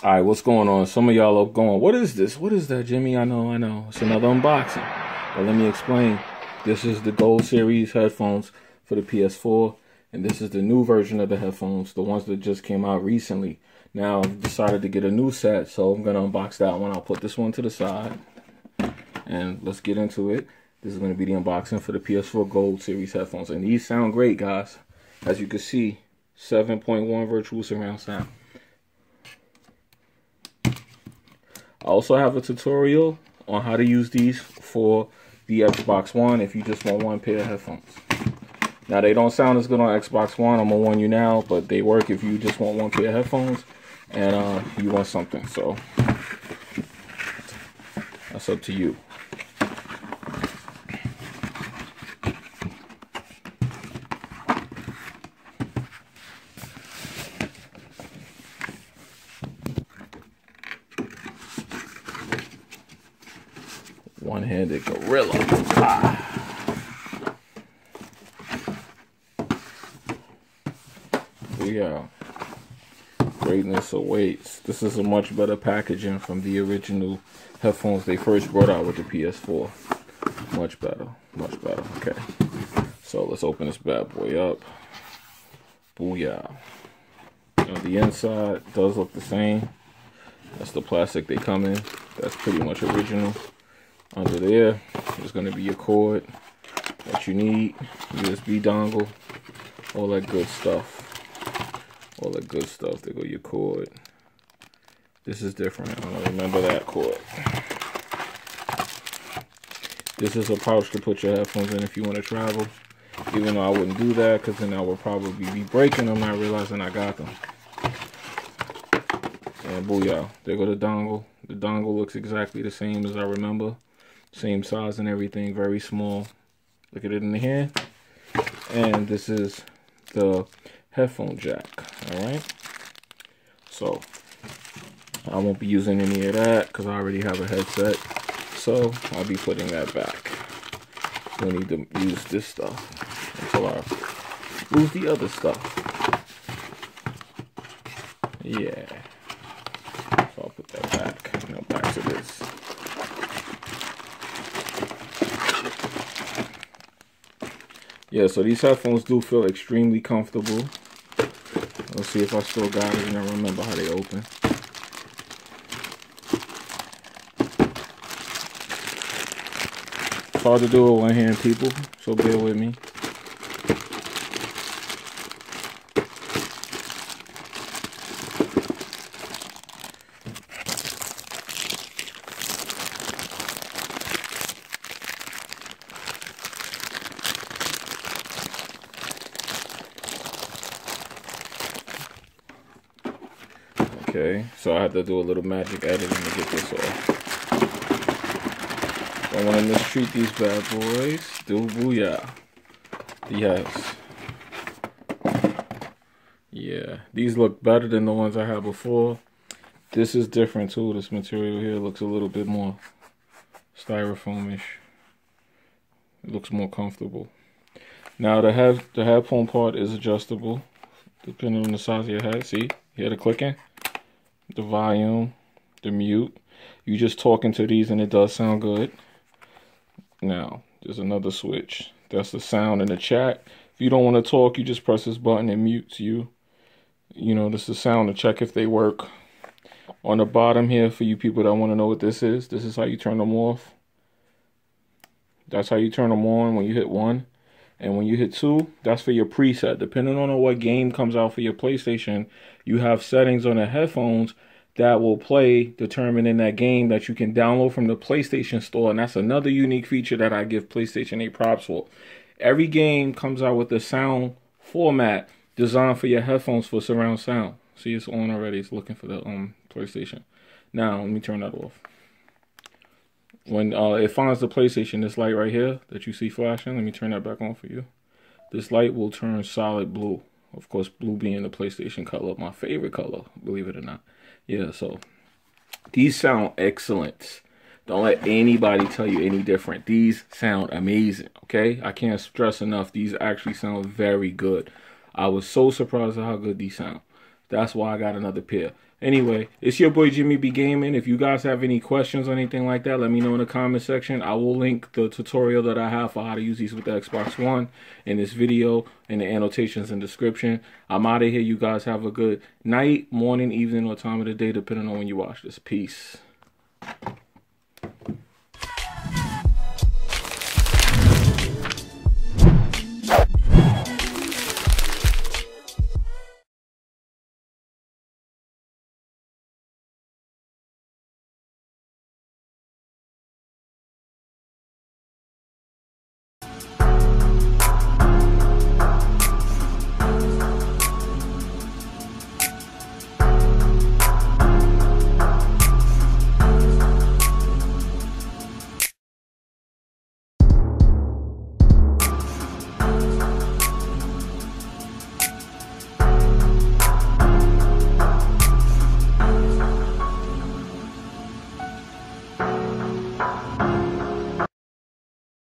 All right, what's going on? Some of y'all are going, what is this? What is that, Jimmy? I know. It's another unboxing. But let me explain. This is the Gold Series headphones for the PS4. And this is the new version of the headphones, the ones that just came out recently. Now, I've decided to get a new set, so I'm going to unbox that one. I'll put this one to the side. And let's get into it. This is going to be the unboxing for the PS4 Gold Series headphones. And these sound great, guys. As you can see, 7.1 virtual surround sound. I also have a tutorial on how to use these for the Xbox One if you just want one pair of headphones. Now, they don't sound as good on Xbox One. I'm going to warn you now, but they work if you just want one pair of headphones and you want something. So, that's up to you. One-handed gorilla. Ah. We are. Greatness awaits. This is a much better packaging from the original headphones they first brought out with the PS4. Much better. Much better. Okay. So let's open this bad boy up. Booyah. Now, the inside does look the same. That's the plastic they come in. That's pretty much original. Under there, there's going to be your cord that you need, USB dongle, all that good stuff. All that good stuff. There go your cord. This is different. I'm going to remember that cord. This is a pouch to put your headphones in if you want to travel. Even though I wouldn't do that because then I would probably be breaking them, not realizing I got them. And booyah. There go the dongle. The dongle looks exactly the same as I remember. Same size and everything, very small. Look at it in the hand. And this is the headphone jack. Alright. So I won't be using any of that because I already have a headset. So I'll be putting that back. Don't need to use this stuff until I lose the other stuff. Yeah. So I'll put that back. Now back to this. Yeah, so these headphones do feel extremely comfortable. Let's see if I still got it and I remember how they open. It's hard to do with one hand, people, so bear with me. Okay, so I have to do a little magic editing to get this off. Don't want to mistreat these bad boys. Do booyah. Yes. Yeah, these look better than the ones I had before. This is different too. This material here looks a little bit more styrofoam-ish. It looks more comfortable. Now the headphone part is adjustable depending on the size of your head. See, you hear the clicking? The volume, the mute. You just talk into these and it does sound good. Now, there's another switch. That's the sound and the chat. If you don't want to talk, you just press this button and mutes you. You know, this is the sound to check if they work. On the bottom here, for you people that want to know what this is how you turn them off. That's how you turn them on when you hit 1. And when you hit 2, that's for your preset. Depending on what game comes out for your PlayStation, you have settings on the headphones that will play determining that game that you can download from the PlayStation Store. And that's another unique feature that I give PlayStation 8 props for. Every game comes out with a sound format designed for your headphones for surround sound. See, it's on already. It's looking for the PlayStation. Now, let me turn that off. When it finds the PlayStation, this light right here that you see flashing, let me turn that back on for you. This light will turn solid blue. Of course, blue being the PlayStation color, my favorite color, believe it or not. Yeah, so these sound excellent. Don't let anybody tell you any different. These sound amazing, okay? I can't stress enough. These actually sound very good. I was so surprised at how good these sound. That's why I got another pair. Anyway, it's your boy Jimmy B Gaming. If you guys have any questions or anything like that, let me know in the comment section. I will link the tutorial that I have for how to use these with the Xbox One in this video, in the annotations and description. I'm out of here. You guys have a good night, morning, evening, or time of the day, depending on when you watch this. Peace.